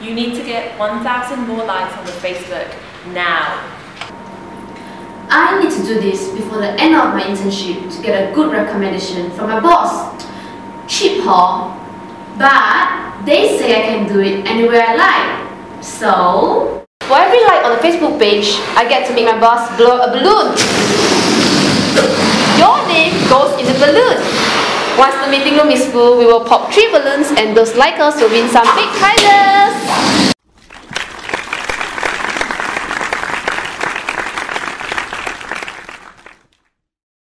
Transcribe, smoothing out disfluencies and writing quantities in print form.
You need to get 1,000 more likes on Facebook now. I need to do this before the end of my internship to get a good recommendation from my boss. Cheap haul, but they say I can do it anywhere I like. So, for every like on the Facebook page, I get to make my boss blow a balloon. Your name goes in the balloon. Once the meeting room is full, we will pop 3 balloons and those likers will win some big prizes.